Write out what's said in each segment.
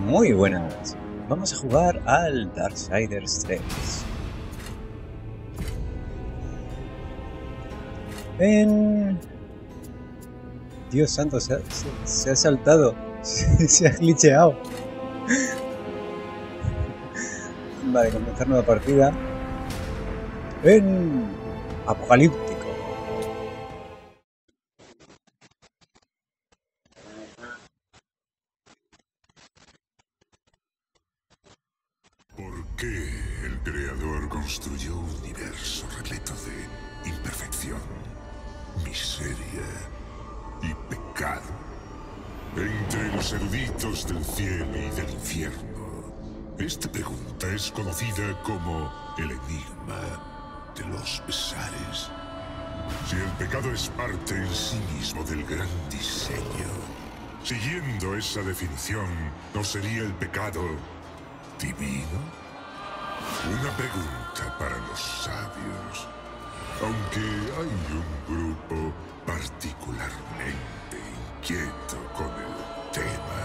Muy buenas, vamos a jugar al Darksiders 3. Dios santo, se ha saltado, se ha glitcheado. Vale, comenzar nueva partida en Apocalipsis. Construyó un universo repleto de imperfección, miseria y pecado. Entre los eruditos del cielo y del infierno, esta pregunta es conocida como el enigma de los pesares. Si el pecado es parte en sí mismo del gran diseño, siguiendo esa definición, ¿no sería el pecado divino? Una pregunta para los sabios, aunque hay un grupo particularmente inquieto con el tema.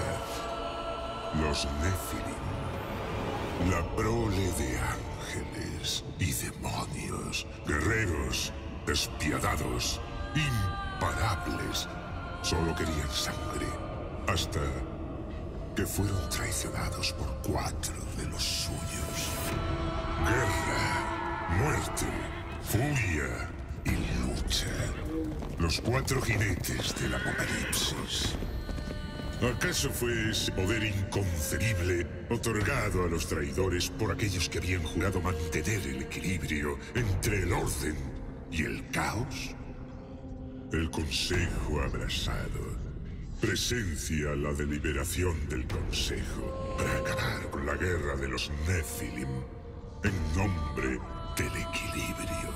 Los Nephilim, la prole de ángeles y demonios, guerreros, despiadados, imparables, solo querían sangre, hasta que fueron traicionados por 4 de los suyos. Guerra, Muerte, Furia y Lucha. Los 4 jinetes del Apocalipsis. ¿Acaso fue ese poder inconcebible otorgado a los traidores por aquellos que habían jurado mantener el equilibrio entre el orden y el caos? El Consejo abrasado presencia la deliberación del Consejo para acabar con la guerra de los Nephilim en nombre del equilibrio.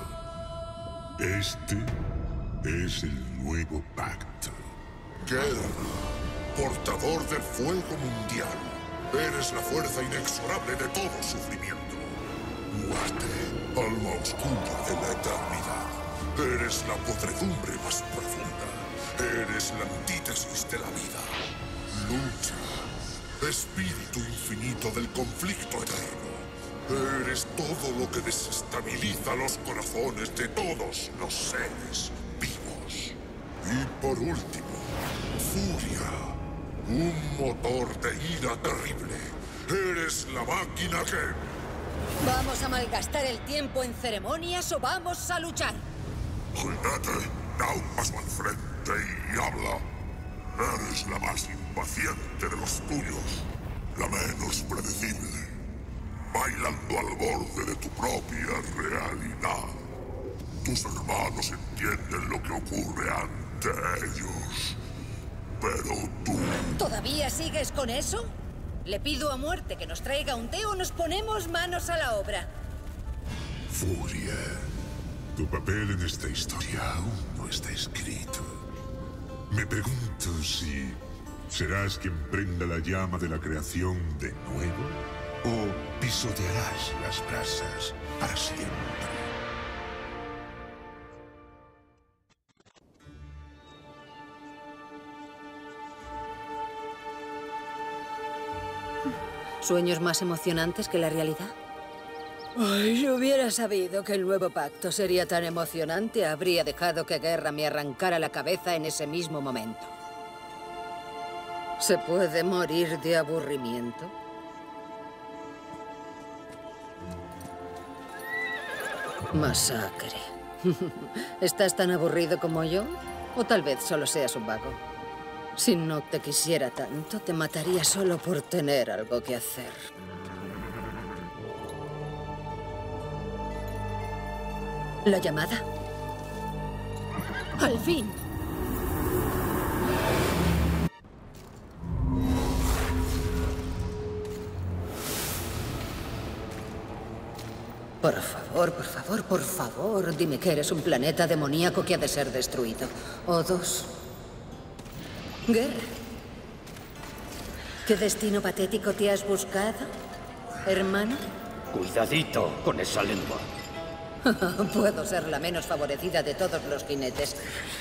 Este es el nuevo pacto. Guerra, portador del fuego mundial, eres la fuerza inexorable de todo sufrimiento. Muerte, alma oscura de la eternidad, eres la podredumbre más profunda. Eres la antítesis de la vida. Lucha, espíritu infinito del conflicto eterno. Eres todo lo que desestabiliza los corazones de todos los seres vivos. Y por último, Furia, un motor de ira terrible. Eres la máquina que... ¿Vamos a malgastar el tiempo en ceremonias o vamos a luchar? Jinete, da un paso al frente y habla. Eres la más impaciente de los tuyos, la menos predecible, bailando al borde de tu propia realidad. Tus hermanos entienden lo que ocurre ante ellos, pero tú... ¿Todavía sigues con eso? Le pido a Muerte que nos traiga un té o nos ponemos manos a la obra. Furia, tu papel en esta historia aún no está escrito. Me pregunto si serás quien prenda la llama de la creación de nuevo o pisotearás las brasas para siempre. ¿Sueños más emocionantes que la realidad? Ay, si hubiera sabido que el nuevo pacto sería tan emocionante, habría dejado que Guerra me arrancara la cabeza en ese mismo momento. ¿Se puede morir de aburrimiento? Masacre. ¿Estás tan aburrido como yo? O tal vez solo seas un vago. Si no te quisiera tanto, te mataría solo por tener algo que hacer. La llamada. ¡Al fin! Por favor, dime que eres un planeta demoníaco que ha de ser destruido. O 2. Guerra. ¿Qué destino patético te has buscado, hermana? Cuidadito con esa lengua. Puedo ser la menos favorecida de todos los jinetes,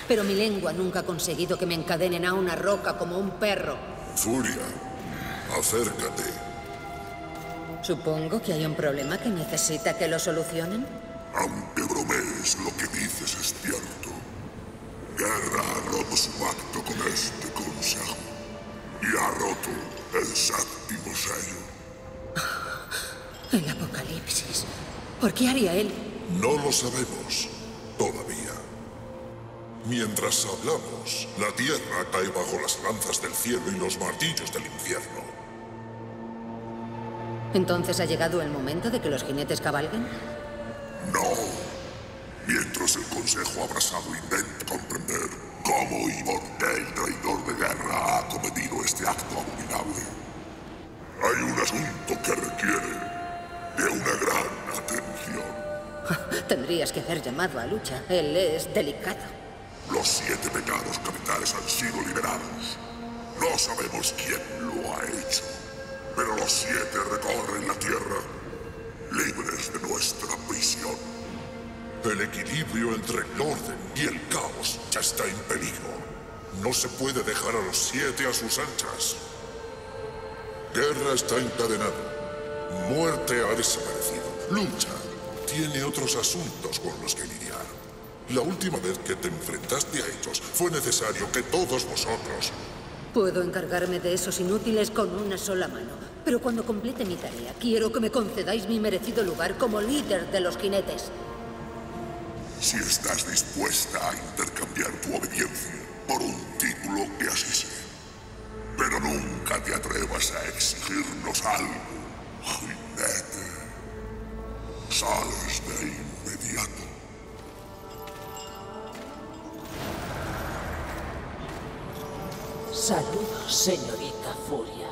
pero mi lengua nunca ha conseguido que me encadenen a una roca como un perro. Furia, Acércate. Supongo que hay un problema que necesita que lo solucionen. Aunque bromees, lo que dices es cierto. Guerra ha roto su pacto con este consejo. Y ha roto el séptimo sello. Oh, el Apocalipsis. ¿Por qué haría él? No lo sabemos todavía. Mientras hablamos, la tierra cae bajo las lanzas del cielo y los martillos del infierno. ¿Entonces ha llegado el momento de que los jinetes cabalguen? No. Mientras el Consejo Abrasado intenta comprender cómo y por qué el traidor de guerra ha cometido este acto abominable. Hay un asunto que requiere de una gran atención. Tendrías que haber llamado a Lucha. Él es delicado. Los 7 pecados capitales han sido liberados. No sabemos quién lo ha hecho, pero los 7 recorren la tierra, libres de nuestra prisión. El equilibrio entre el orden y el caos ya está en peligro. No se puede dejar a los 7 a sus anchas. Guerra está encadenado. Muerte ha desaparecido. Lucha tiene otros asuntos con los que lidiar. La última vez que te enfrentaste a ellos, fue necesario que todos vosotros... Puedo encargarme de esos inútiles con una sola mano, pero cuando complete mi tarea, quiero que me concedáis mi merecido lugar como líder de los jinetes. Si estás dispuesta a intercambiar tu obediencia por un título que así sea, pero nunca te atrevas a exigirnos algo, jinete. Sales de inmediato. Saludos, señorita Furia.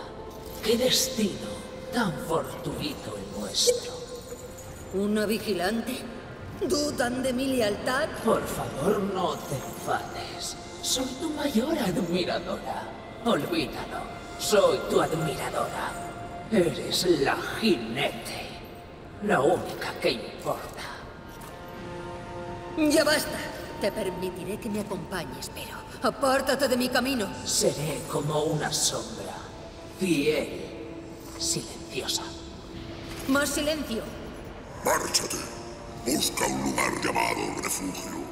¡Qué destino tan fortuito el nuestro! ¿Una vigilante? ¿Dudan de mi lealtad? Por favor, no te enfades. Soy tu mayor admiradora. Olvídalo. Soy tu admiradora. Eres la jinete. La única que importa. Ya basta. Te permitiré que me acompañes, pero... ¡apártate de mi camino! Seré como una sombra, fiel, silenciosa. ¡Más silencio! ¡Márchate! Busca un lugar llamado refugio.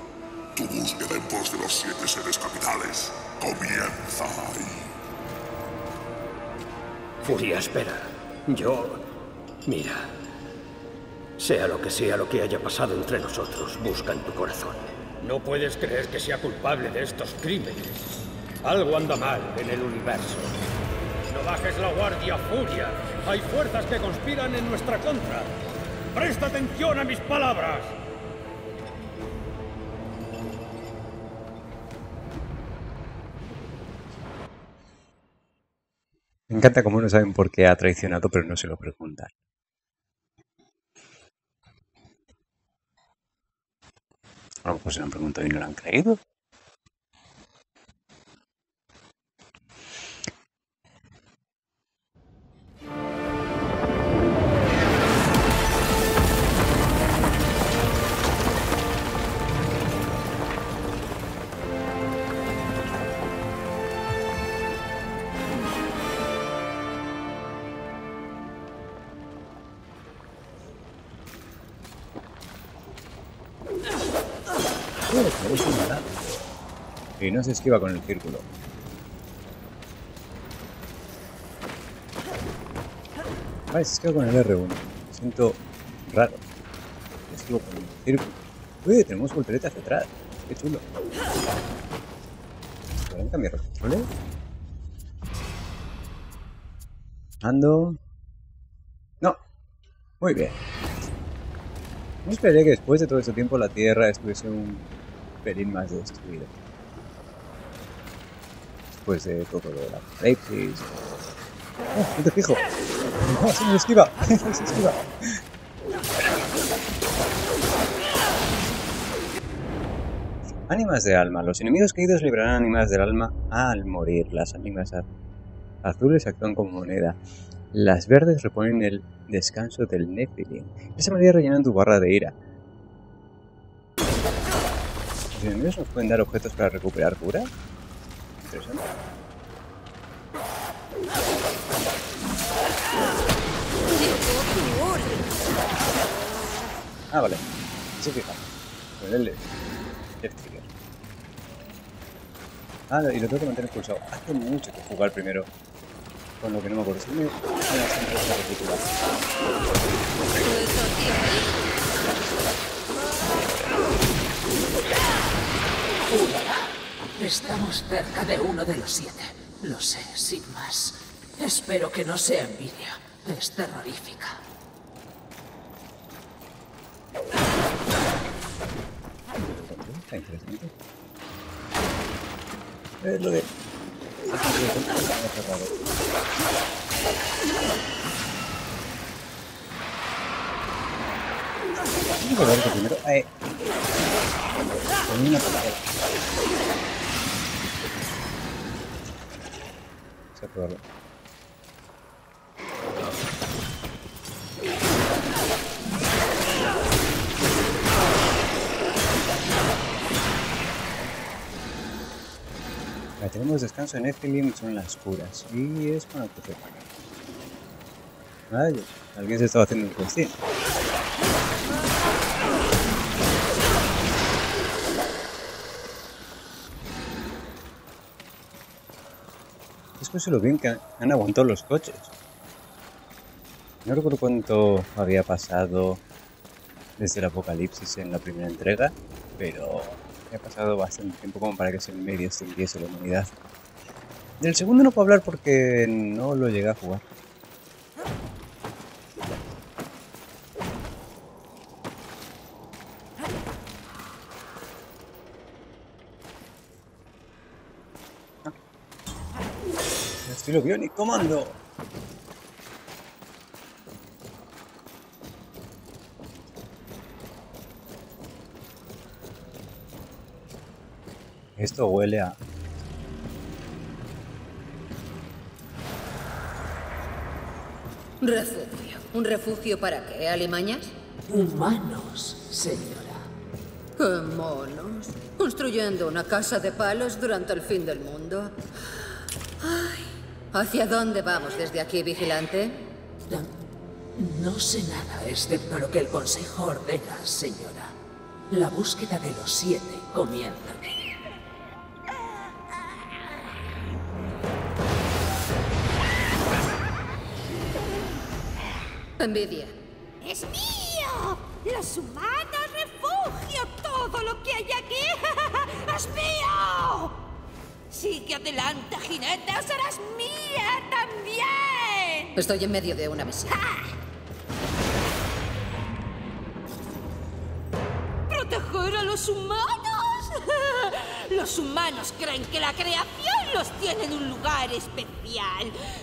Tu búsqueda en pos de los 7 seres capitales comienza ahí. Furia, espera. Yo... mira. Sea lo que haya pasado entre nosotros, busca en tu corazón. No puedes creer que sea culpable de estos crímenes. Algo anda mal en el universo. No bajes la guardia, Furia. Hay fuerzas que conspiran en nuestra contra. Presta atención a mis palabras. Me encanta cómo no saben por qué ha traicionado, pero no se lo preguntan. A lo mejor se lo han preguntado y no lo han creído. Y no se esquiva con el círculo. Ah, se esquiva con el R1. Me siento raro. Me esquivo con el círculo. Uy, tenemos volteretas detrás. Qué chulo. ¿Pueden cambiar los controles? Ando. No. Muy bien. No esperaría que después de todo este tiempo la Tierra estuviese un pelín más destruida. Después de todo lo de la Apocalipsis. ¡Oh, no te fijo! ¡No, se me esquiva! ¡Se esquiva! Ánimas de alma. Los enemigos caídos liberarán ánimas del alma al morir. Las ánimas azules actúan como moneda. Las verdes reponen el descanso del Nephilim. De esa manera rellenan tu barra de ira. Los enemigos nos pueden dar objetos para recuperar cura. Interesante. Ah, vale. Se fija. Con el left trigger. Ah, y lo tengo que mantener pulsado. Hace mucho que jugar primero. Con lo que no me acuerdo. Me estamos cerca de uno de los 7. Lo sé, sin más. Espero que no sea envidia. Es terrorífica. Está interesante. Es lo de... Tengo que volver primero. Con una palabra. Vamos a probarlo. Vale, tenemos descanso en Nephilim, son las curas. Y es con el que se paga. Vaya, alguien se estaba haciendo inconsciente. Es que se lo ven que han aguantado los coches. No recuerdo cuánto había pasado desde el Apocalipsis en la primera entrega, pero ha pasado bastante tiempo como para que se medio extinguiese la humanidad. Del segundo no puedo hablar porque no lo llegué a jugar. Estilo Bionic Comando. Esto huele a... Refugio. ¿Un refugio para qué, alimañas? Humanos, señora. ¡Qué monos! Construyendo una casa de palos durante el fin del mundo. Ay, ¿hacia dónde vamos desde aquí, vigilante? No sé nada, excepto lo que el Consejo ordena, señora. La búsqueda de los 7 comienza. Envidia. ¡Es mío! ¡Los humanos, refugio! ¡Todo lo que hay aquí! ¡Es mío! ¡Sigue adelante, jinete! ¡Serás mía también! Estoy en medio de una misión. ¡Proteger a los humanos! Los humanos creen que la creación los tiene en un lugar especial.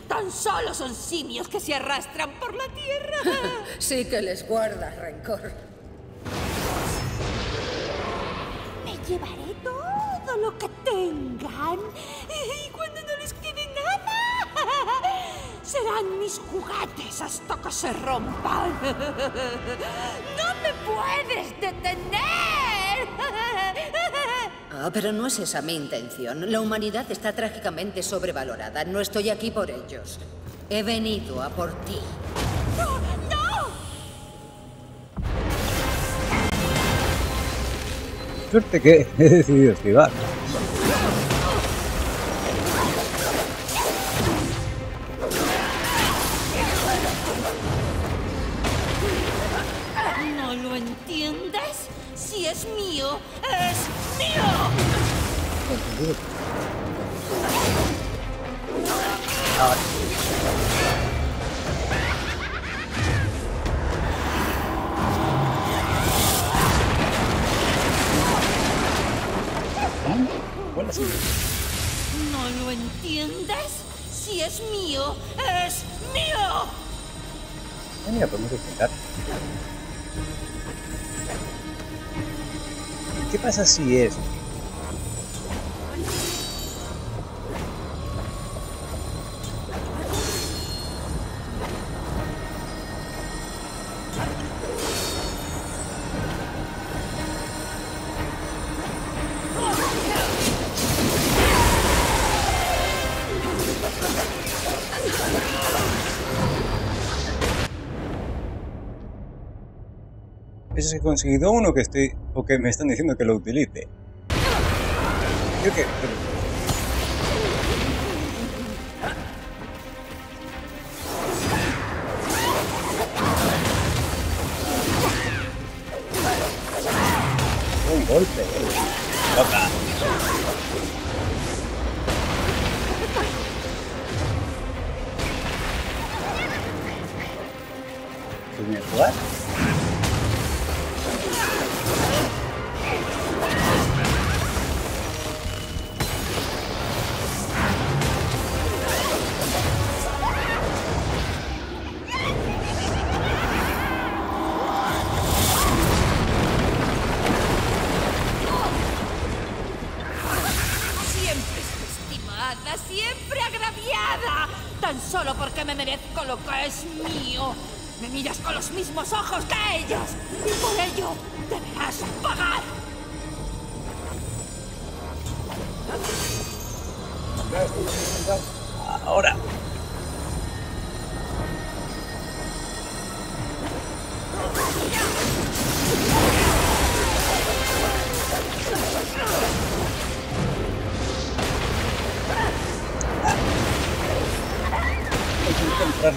Tan solo son simios que se arrastran por la tierra. Sí que les guardas rencor. Me llevaré todo lo que tengan. Y cuando no les quede nada, serán mis juguetes hasta que se rompan. ¡No me puedes detener! Ah, pero no es esa mi intención. La humanidad está trágicamente sobrevalorada. No estoy aquí por ellos. He venido a por ti. ¡No! ¡No! Suerte que he decidido esquivar. ¿No lo entiendes? Si es mío, es... ¿No lo entiendes? Si es mío, es mío. Mira, podemos intentar. ¿Qué pasa si es? Es que he conseguido uno que estoy... o que me están diciendo que lo utilice. Creo que... un golpe. Toca. ¿Puedo jugar?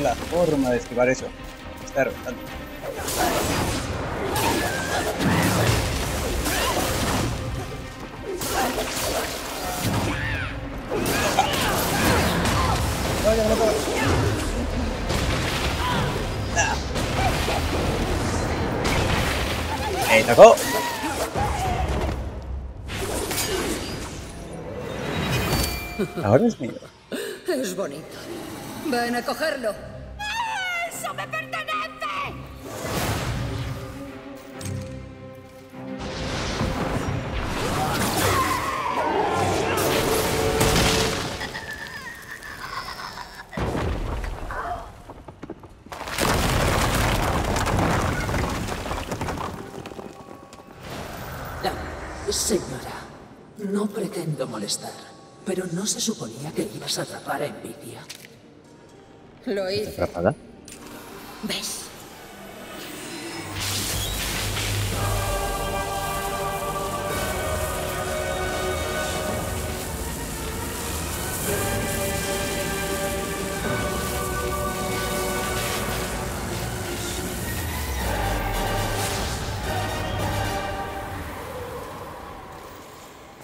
La forma de esquivar eso está reventando. Vaya, no puedo. ¡Me tocó! Ahora es mío. Es bonito. Van a cogerlo. ¡Eso me pertenece! Señora, no pretendo molestar, pero ¿no se suponía que ibas a atrapar a Envidia? Lo hice. ¿Atrapada? ¿Ves?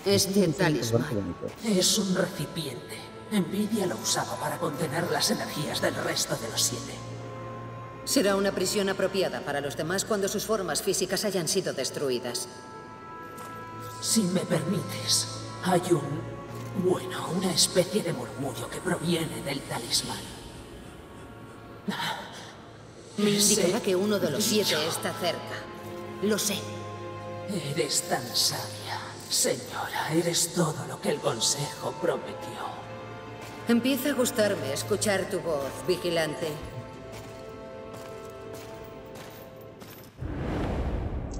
Este talismán es un recipiente. Envidia lo usaba para contener las energías del resto de los 7. Será una prisión apropiada para los demás cuando sus formas físicas hayan sido destruidas. Si me permites, hay un... bueno, una especie de murmullo que proviene del talismán. Me indicará que uno de los 7 está cerca. Lo sé. Eres tan sabia, señora. Eres todo lo que el Consejo prometió. Empieza a gustarme escuchar tu voz, vigilante.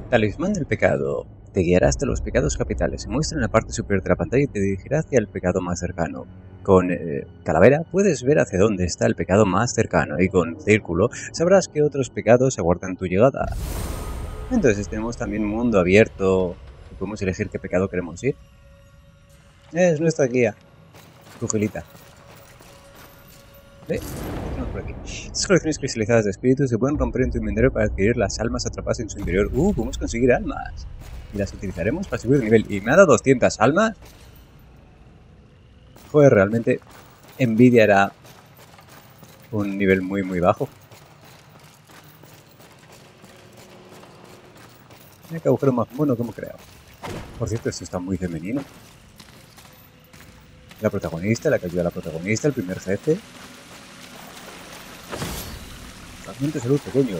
Talismán del pecado. Te guiará hasta los pecados capitales. Se muestra en la parte superior de la pantalla y te dirigirá hacia el pecado más cercano. Con calavera puedes ver hacia dónde está el pecado más cercano. Y con círculo sabrás que otros pecados aguardan tu llegada. Entonces tenemos también un mundo abierto. Podemos elegir qué pecado queremos ir. Es nuestra guía. Tu gelita. Por aquí. Estas colecciones cristalizadas de espíritus se pueden romper en tu inventario para adquirir las almas atrapadas en su interior. Podemos conseguir almas. Y las utilizaremos para subir de nivel. ¿Y me ha dado 200 almas? Joder, realmente Envidia era un nivel muy, muy bajo. Mira qué agujero más mono que hemos creado. Por cierto, esto está muy femenino. La protagonista, la que ayuda a la protagonista, el primer jefe. Fragmento de salud pequeño.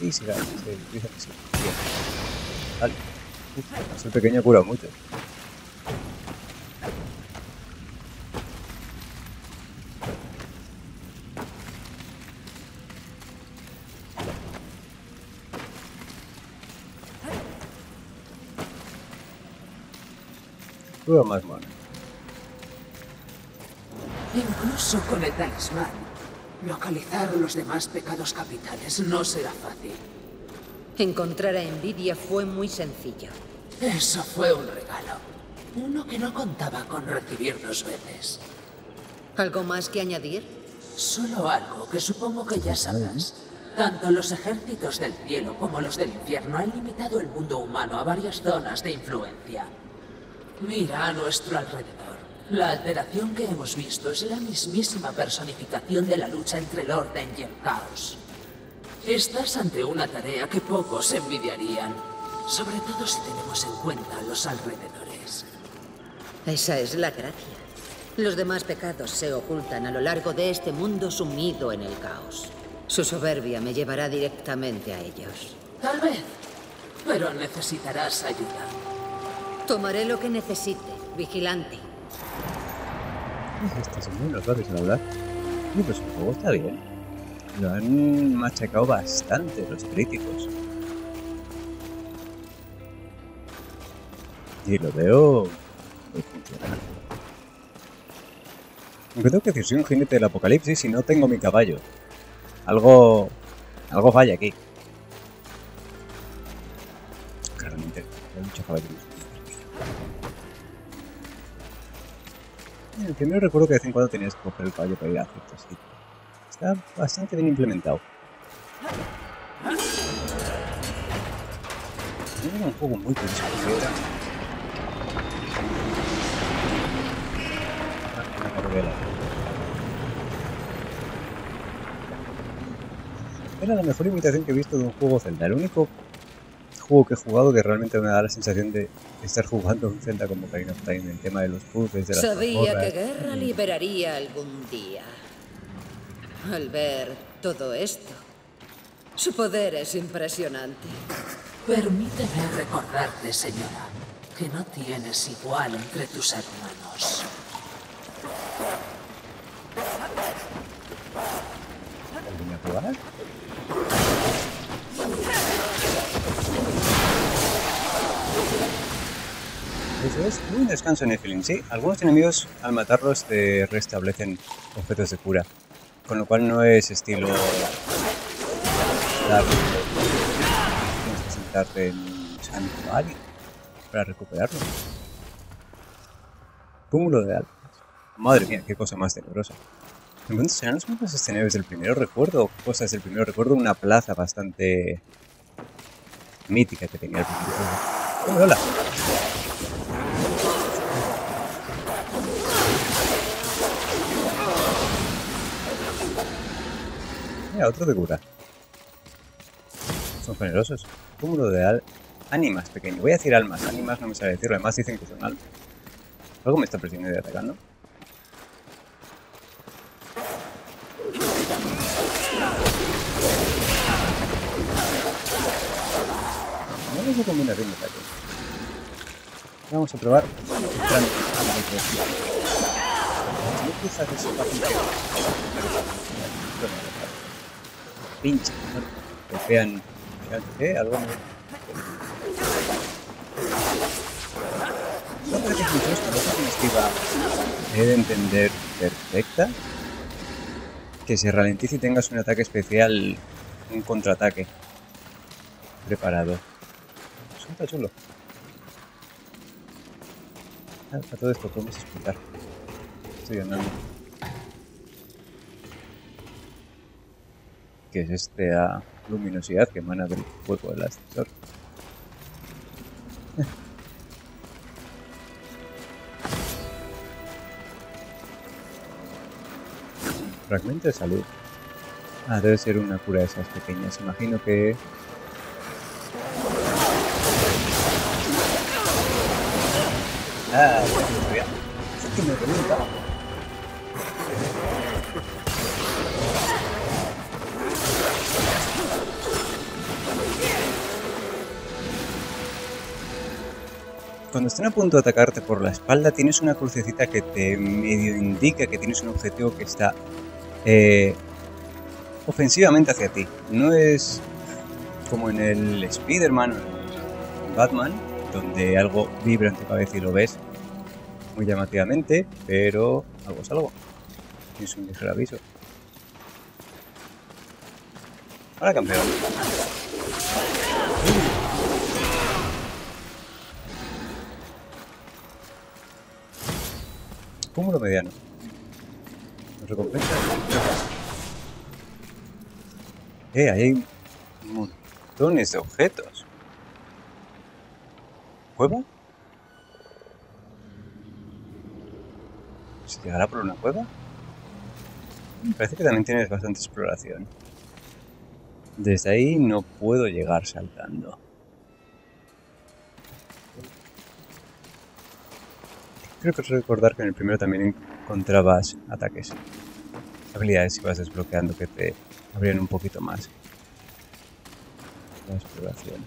Y si la... dice que sí. Bien. Vale. Uf, el pequeño cura mucho. Cura más mano. Incluso con el talismán, localizar los demás pecados capitales no será fácil. Encontrar a Envidia fue muy sencillo. Eso fue un regalo. Uno que no contaba con recibir dos veces. ¿Algo más que añadir? Solo algo que supongo que ya sabrás. Tanto los ejércitos del cielo como los del infierno han limitado el mundo humano a varias zonas de influencia. Mira a nuestro alrededor. La alteración que hemos visto es la mismísima personificación de la lucha entre el orden y el caos. Estás ante una tarea que pocos envidiarían, sobre todo si tenemos en cuenta los alrededores. Esa es la gracia. Los demás pecados se ocultan a lo largo de este mundo sumido en el caos. Su soberbia me llevará directamente a ellos. Tal vez, pero necesitarás ayuda. Tomaré lo que necesite, vigilante. Estas son muy los barrios al hablar. Pues el juego está bien. Lo han machacado bastante los críticos. Y lo veo muy funcional. Aunque tengo que decir, soy un jinete del apocalipsis y no tengo mi caballo. Algo falla aquí. Claramente, hay muchos caballos. El primero recuerdo que de vez en cuando tenías que coger el caballo para ir a ciertos sitios. Está bastante bien implementado. Era un juego muy complicado. Una carrera. Era la mejor imitación que he visto de un juego Zelda. El único juego que he jugado que realmente me da la sensación de estar jugando un Zelda como Ocarina of Time, el tema de los puzzles, de las mazmorras. Sabía que Guerra liberaría algún día. Al ver todo esto, su poder es impresionante. Permíteme recordarte, señora, que no tienes igual entre tus hermanos. ¿Alguien a probar? Eso es un descanso en Nephilim, sí. Algunos enemigos al matarlos te restablecen objetos de cura, con lo cual no es estilo dar. Tienes que sentarte en un santuario para recuperarlo. Cúmulo de almas. Madre mía, qué cosa más tenebrosa. Entonces, ¿serán los mapas escenarios del primero recuerdo? Cosas del primero recuerdo, una plaza bastante mítica que tenía el primero. ¡Hola! Mira, otro de cura. Son generosos. Cúmulo de ánimas pequeño. Voy a decir almas. Ánimas no me sabe decirlo. Además dicen que son almas. Algo me está presionando y atacando. Vamos a combinar un ataque. Vamos a probar. Pinche, ¿no? Golpean. Algo más. No parece que mucho esta cosa festiva he de entender perfecta. Que se ralentice y tengas un ataque especial, un contraataque preparado. Eso está chulo. A todo esto podemos explicar. Estoy andando. Que es esta luminosidad que emana del cuerpo del ascensor. Fragmento de salud. Ah, debe ser una cura de esas pequeñas. Imagino que... Ah, es que me revienta. Cuando estén a punto de atacarte por la espalda, tienes una crucecita que te medio indica que tienes un objetivo que está ofensivamente hacia ti. No es como en el Spider-Man o en Batman, donde algo vibra en tu cabeza y lo ves muy llamativamente, pero algo es algo. Tienes un ligero aviso. Ahora campeón. Cúmulo mediano. Recompensa. Ahí hay montones de objetos. ¿Cueva? ¿Se llegará por una cueva? Parece que también tienes bastante exploración. Desde ahí no puedo llegar saltando. Creo que recordar que en el primero también encontrabas ataques, habilidades que vas desbloqueando que te abrían un poquito más la exploración.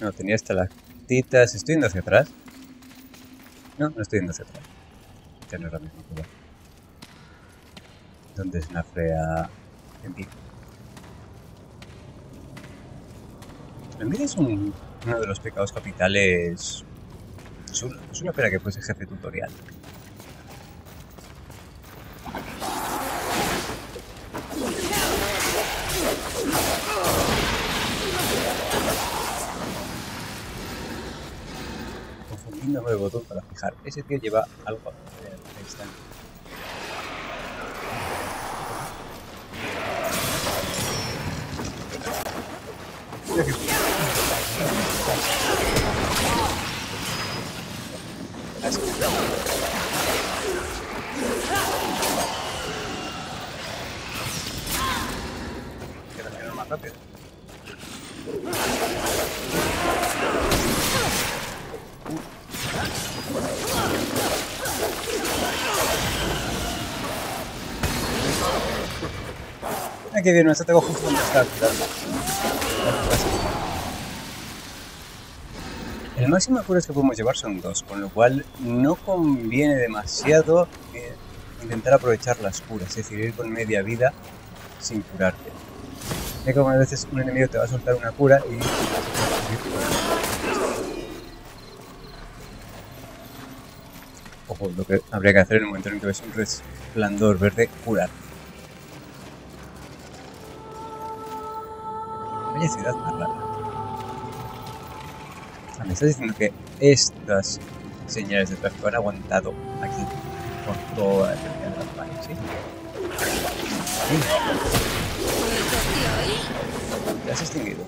No, tenía estalactitas. ¿Estoy yendo hacia atrás? No, no estoy yendo hacia atrás. Ya no es la misma cosa. ¿Dónde es una frea Envidia? Envidia es uno de los pecados capitales. Es una pena que fuese jefe tutorial. El botón para fijar. Ese tío lleva algo a distancia. Queda más rápido. Mira que bien, me está justo donde está. El máximo de curas que podemos llevar son dos, con lo cual no conviene demasiado intentar aprovechar las curas, es decir, ir con media vida sin curarte. Ya que a veces un enemigo te va a soltar una cura y... Ojo, lo que habría que hacer en el momento en que ves un resplandor verde, curar. Vaya ciudad más rara. Ah, me estás diciendo que estas señales de tráfico han aguantado aquí por toda la cantidad de las manos, ¿sí? ¿Sí? ¿Te has extinguido?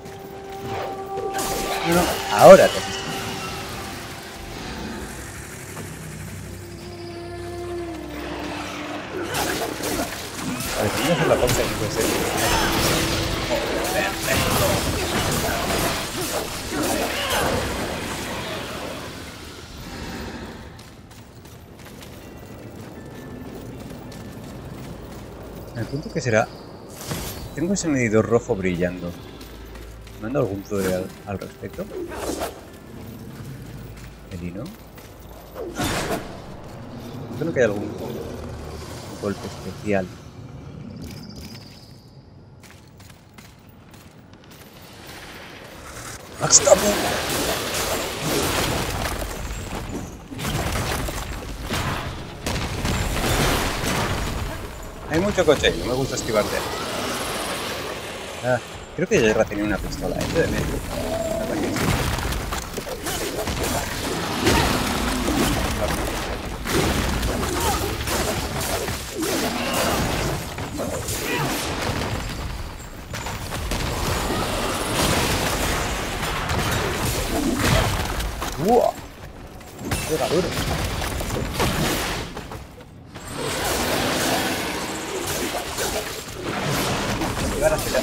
No, no, ahora te has extinguido. A ver, voy a hacer la pausa y puede ser. Oh, perfecto. El punto que será. Tengo ese medidor rojo brillando. ¿Mando algún tutorial al respecto? ¿Merino? Creo que hay algún golpe especial. ¡Max Tapu! Hay mucho coche y no me gusta esquivarte. Ah, creo que Guerra tenía una pistola. Esto de medio. ¡Wow! ¡Qué duro! Llegar a hacer las...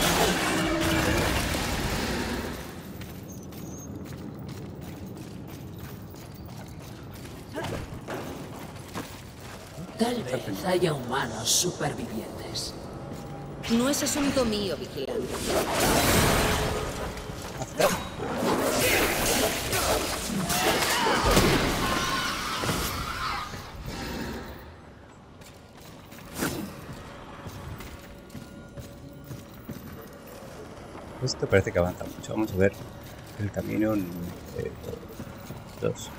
Tal vez haya humanos supervivientes. No es asunto mío, vigilante. Esto parece que avanza mucho. Vamos a ver el camino 2.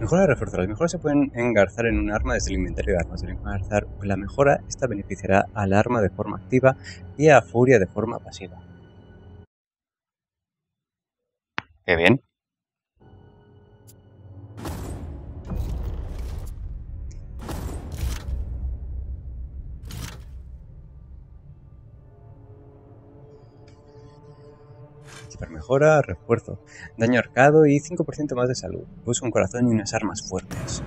Mejoras reforzadas. Las mejoras se pueden engarzar en un arma desde el inventario de armas. El engarzar la mejora, esta beneficiará al arma de forma activa y a Furia de forma pasiva. ¡Qué bien! Mejora, refuerzo, daño arcado y 5% más de salud. Puso un corazón y unas armas fuertes.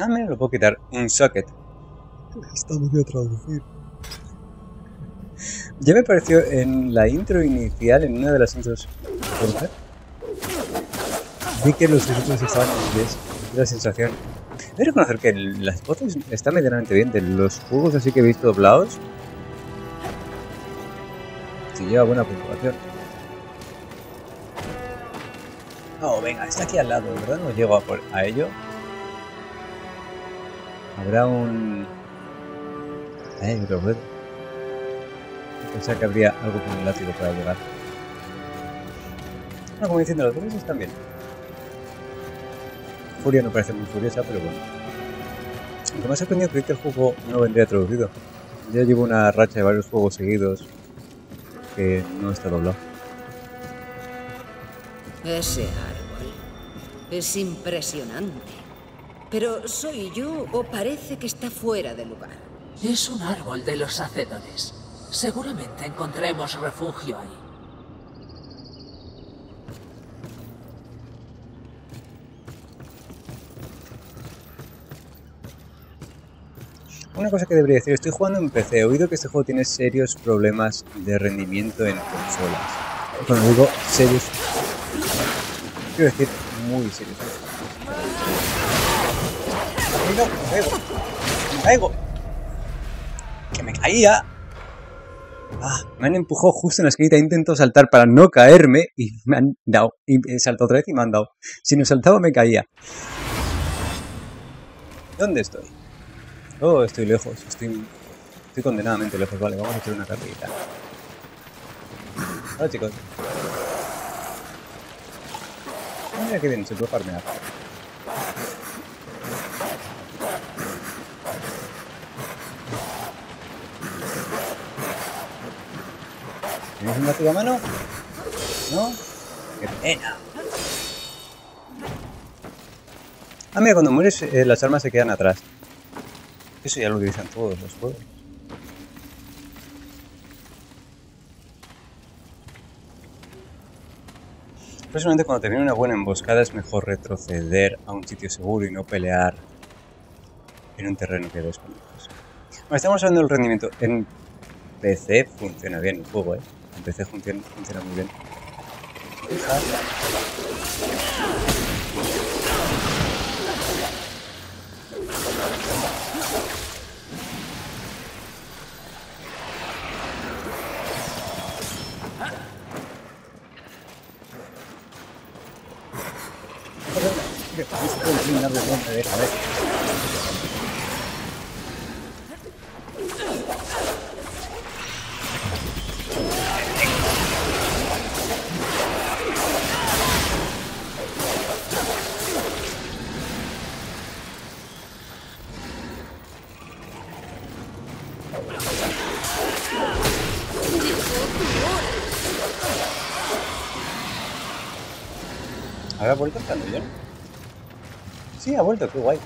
Ah, mira, lo puedo quitar. Un socket. Está medio traducido. Ya me pareció en la intro inicial, en una de las intros. Vi que los títulos estaban en inglés. La sensación. Voy a reconocer que las voces están medianamente bien de los juegos así que he visto doblados. Si lleva buena puntuación. Oh, venga, está aquí al lado, ¿verdad? No llego a ello. Habrá un... lo veo. Pensaba que habría algo con un látigo para llegar. No, como diciendo, los voces están bien. Furia no parece muy furiosa, pero bueno. Lo que me ha sorprendido es que el juego no vendría traducido. Ya llevo una racha de varios juegos seguidos que no está doblado. Ese árbol es impresionante. Pero ¿soy yo o parece que está fuera de lugar? Es un árbol de los Hacedones. Seguramente encontremos refugio ahí. Una cosa que debería decir, estoy jugando en PC, he oído que este juego tiene serios problemas de rendimiento en consolas. Cuando digo serios, quiero decir muy serios. ¡Me caigo! ¡Que me caía! Ah, me han empujado justo en la esquinita, intento saltar para no caerme y me han dado. Y he saltado otra vez y me han dado. Si no saltaba me caía. ¿Dónde estoy? Oh, estoy lejos, estoy condenadamente lejos. Vale, vamos a hacer una carrerita. Hola, chicos. Mira que bien, se puede farmear. ¿Tienes un látigo a mano? ¿No? ¡Qué pena! Ah, mira, cuando mueres las armas se quedan atrás. Eso ya lo utilizan todos los juegos. Personalmente, cuando te viene una buena emboscada es mejor retroceder a un sitio seguro y no pelear en un terreno que desconoces. Bueno, estamos hablando del rendimiento. En PC funciona bien el juego, ¿eh? En PC funciona muy bien. ¿Habrá vuelto el candillón? Sí, ha vuelto, qué guay.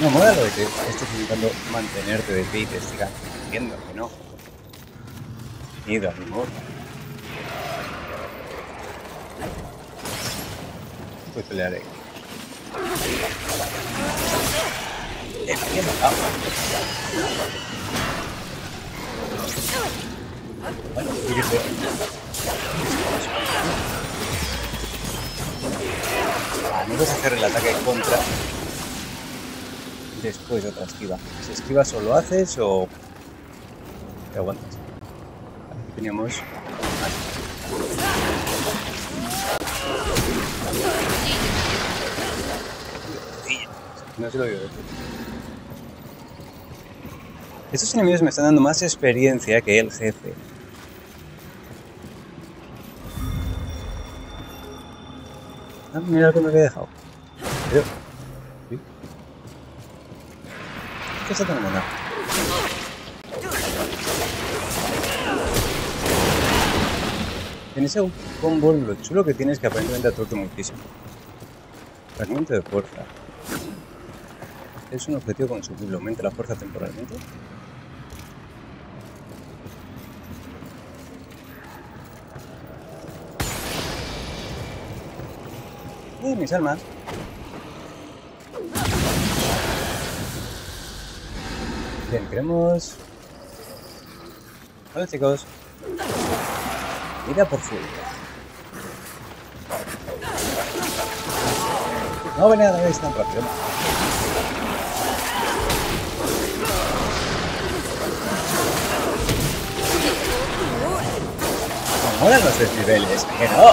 No me mola lo de que estés intentando mantenerte de pie y te sigas viendo, que no. Miedo a mi amor. Pues pelearé. Es que me mataba. Bueno, ¿qué es eso? No puedes hacer el ataque contra después de otra esquiva. Si esquivas o lo haces o te aguantas. Aquí teníamos... No se lo digo. Estos enemigos me están dando más experiencia que el jefe. Ah, mira lo que me había dejado. Pero... ¿sí? ¿Qué está tan buena? En ese combo lo chulo que tienes es que aparentemente atorta muchísimo. Fragmento de fuerza. Es un objetivo consumible, aumenta la fuerza temporalmente. ¡Uy, mis almas! Bien, queremos... Hola, chicos. Mira por Furia. No venía a darles tan rápido. Ahora los desniveles, que no.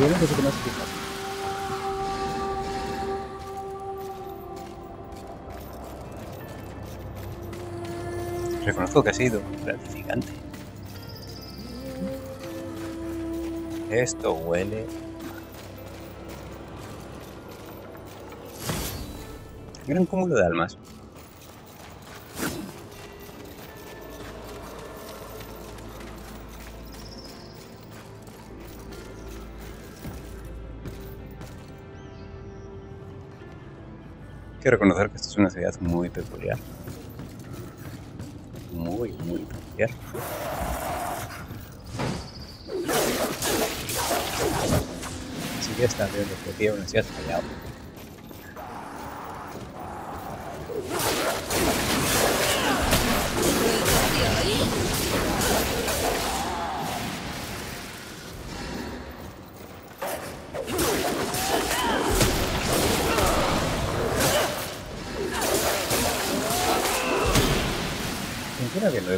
Yo no sé qué más explicar. Reconozco que ha sido gratificante. Esto huele. Gran cúmulo de almas. Hay que reconocer que esta es una ciudad muy peculiar. Muy, muy peculiar. Así que está bien, porque tiene una ciudad fallada.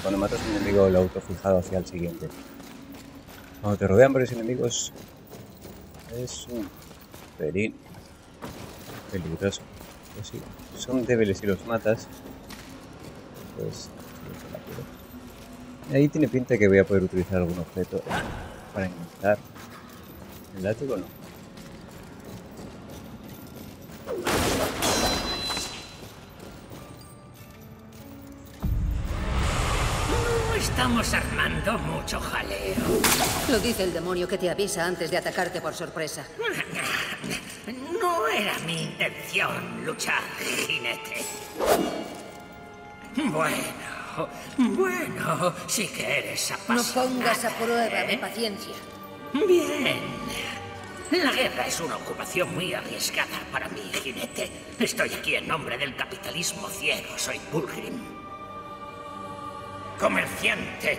Cuando matas a un enemigo lo autofijado hacia el siguiente. Cuando te rodean varios enemigos es un pelín peligroso. Pues si son débiles y los matas, pues ahí tiene pinta que voy a poder utilizar algún objeto para encontrar el látigo, ¿no? Estamos armando mucho jaleo. Lo dice el demonio que te avisa antes de atacarte por sorpresa. No era mi intención luchar, jinete. Bueno, sí que eres apasionada. No pongas a prueba mi paciencia. Bien. La guerra es una ocupación muy arriesgada para mí, jinete. Estoy aquí en nombre del capitalismo ciego. Soy Vulgrim. Comerciante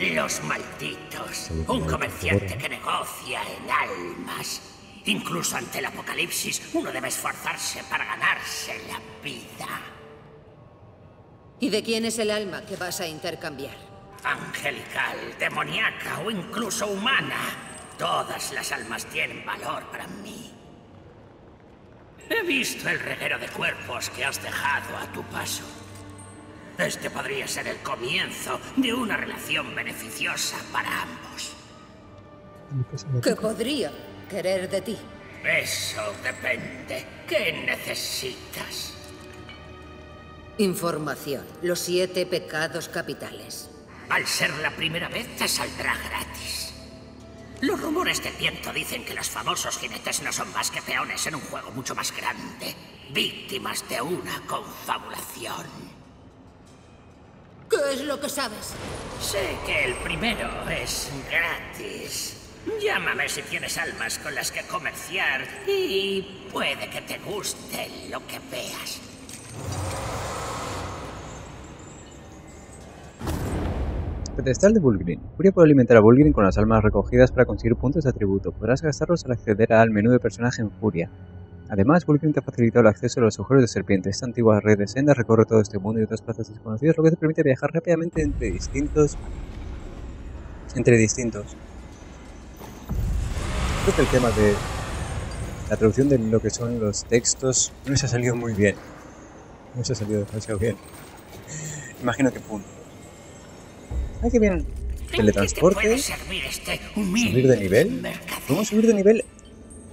de los malditos. Un comerciante que negocia en almas. Incluso ante el apocalipsis, uno debe esforzarse para ganarse la vida. ¿Y de quién es el alma que vas a intercambiar? Angelical, demoníaca o incluso humana. Todas las almas tienen valor para mí. He visto el reguero de cuerpos que has dejado a tu paso. Este podría ser el comienzo de una relación beneficiosa para ambos. ¿Qué podría querer de ti? Eso depende. ¿Qué necesitas? Información. Los 7 pecados capitales. Al ser la primera vez, te saldrá gratis. Los rumores del viento dicen que los famosos jinetes no son más que peones en un juego mucho más grande. Víctimas de una confabulación. ¿Qué es lo que sabes? Sé que el primero es gratis. Llámame si tienes almas con las que comerciar y puede que te guste lo que veas. Pedestal de Vulgrim. Furia puede alimentar a Vulgrim con las almas recogidas para conseguir puntos de atributo. Podrás gastarlos al acceder al menú de personaje en Furia. Además, Vulgrim te ha facilitado el acceso a los agujeros de serpiente. Esta antigua red de sendas recorre todo este mundo y otras plazas desconocidas, lo que te permite viajar rápidamente entre distintos. Creo que el tema de la traducción de lo que son los textos no se ha salido muy bien. No se ha salido demasiado bien. Imagino que punto. ¡Ay, qué bien! Teletransporte, subir de nivel. ¿Cómo subir de nivel?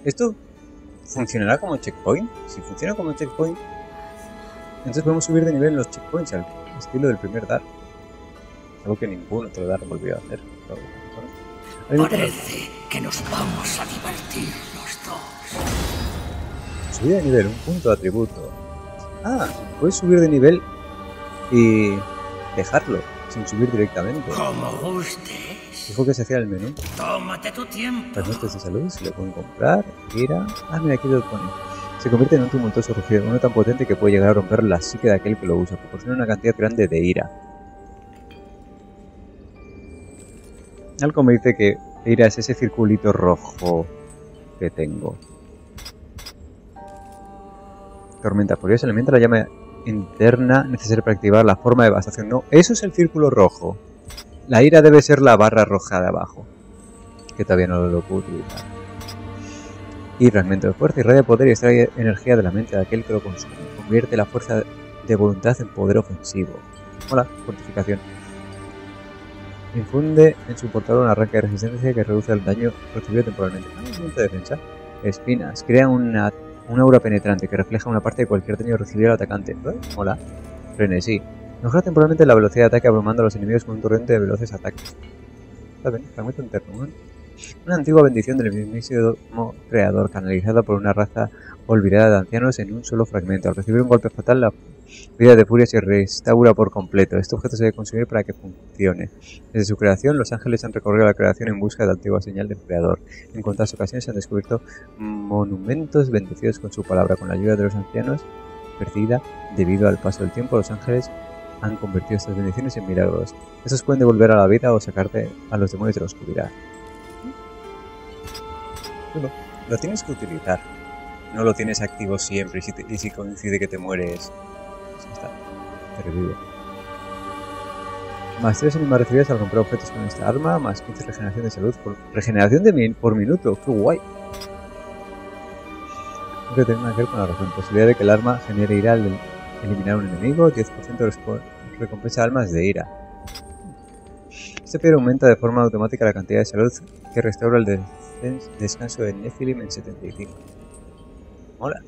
¿Esto funcionará como checkpoint? Si funciona como checkpoint, entonces podemos subir de nivel en los checkpoints al estilo del primer Dark. Algo que ninguno otro Dark volvió a hacer. Pero parece que nos vamos a divertir los dos. Subir de nivel, un punto de atributo. Ah, puedes subir de nivel y dejarlo sin subir directamente. Como gustes. Dijo que se hacía el menú. Tómate tu tiempo. Fragmentos de salud, se lo pueden comprar. Mira. Ah, mira, aquí lo pone. Se convierte en un tumultuoso rugido, uno tan potente que puede llegar a romper la psique de aquel que lo usa. Proporciona una cantidad grande de ira. Algo me dice que ira es ese circulito rojo que tengo. Tormenta furiosa alimenta la llama interna necesaria para activar la forma de devastación. No, eso es el círculo rojo. La ira debe ser la barra roja de abajo, que todavía no lo puedo utilizar. Y fragmento de fuerza irradia poder y extrae energía de la mente de aquel que lo consume. Convierte la fuerza de voluntad en poder ofensivo. Hola, fortificación. Infunde en su portador un arranque de resistencia que reduce el daño recibido temporalmente. Punto de defensa. Espinas. Crea una aura penetrante que refleja una parte de cualquier daño recibido al atacante. ¿Eh? Hola. Frenesí. Mejora temporalmente la velocidad de ataque abrumando a los enemigos con un torrente de veloces ataques. Está bien. Fragmento interno. Una antigua bendición del mismísimo creador canalizada por una raza olvidada de ancianos en un solo fragmento. Al recibir un golpe fatal, la vida de Furia se restaura por completo. Este objeto se debe consumir para que funcione. Desde su creación, los ángeles han recorrido la creación en busca de la antigua señal del creador. En cuantas ocasiones se han descubierto monumentos bendecidos con su palabra. Con la ayuda de los ancianos, perdida debido al paso del tiempo, los ángeles han convertido estas bendiciones en milagros. Estos pueden devolver a la vida o sacarte a los demonios de la oscuridad. Bueno, lo tienes que utilizar. No lo tienes activo siempre y si coincide que te mueres, pues está, te revive. Más 3 animas recibidas al comprar objetos con esta arma, más 15 regeneración de salud por... Regeneración de por minuto, qué guay. No tiene nada que ver con la razón. Posibilidad de que el arma genere ira al eliminar un enemigo, 10% recompensa almas de ira. Este poder aumenta de forma automática la cantidad de salud que restaura el descanso de Nephilim en 75. Hola,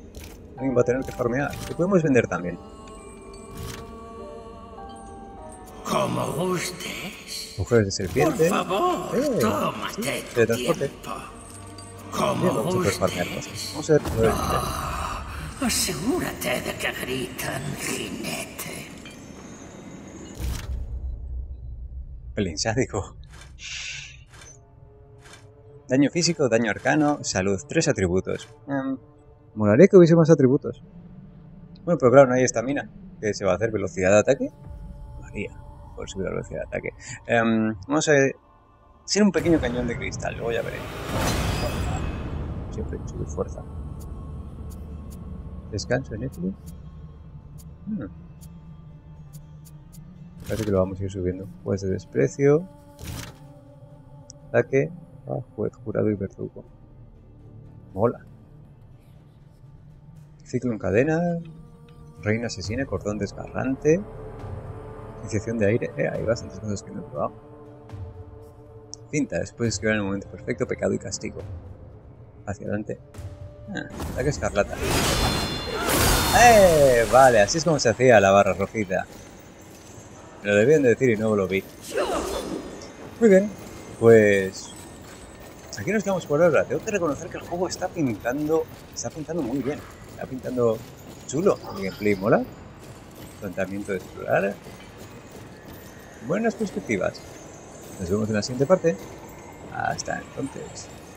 alguien va a tener que farmear. Lo podemos vender también. Como gustes. Mujeres de serpiente. Por favor, tómate tu tiempo. Como gustes. Vamos a ver. No, asegúrate de que gritan jinete. Pelín sádico. Daño físico, daño arcano, salud. 3 atributos. Molaría que hubiese más atributos. Bueno, pero claro, no hay estamina. ¿Qué se va a hacer? ¿Velocidad de ataque? Molaría. Por subir la velocidad de ataque. Vamos a ser un pequeño cañón de cristal. Luego ya veré. Siempre hay que subir fuerza. Descanso en Netflix. Parece que lo vamos a ir subiendo. Juez de desprecio. Ataque. Ah, juez, jurado y verdugo. Mola. Ciclo en cadena, reina asesina, cordón desgarrante, iniciación de aire. Hay bastantes cosas que no he probado. Cinta, después de escribir en el momento perfecto, pecado y castigo. Hacia adelante. Ataque escarlata. Vale, así es como se hacía la barra rojita. Me lo debían de decir y no lo vi. Muy bien, pues... hasta aquí nos quedamos por ahora. Tengo que reconocer que el juego está pintando muy bien. Está pintando chulo. El gameplay mola. Planteamiento de explorar. Buenas perspectivas. Nos vemos en la siguiente parte. Hasta entonces.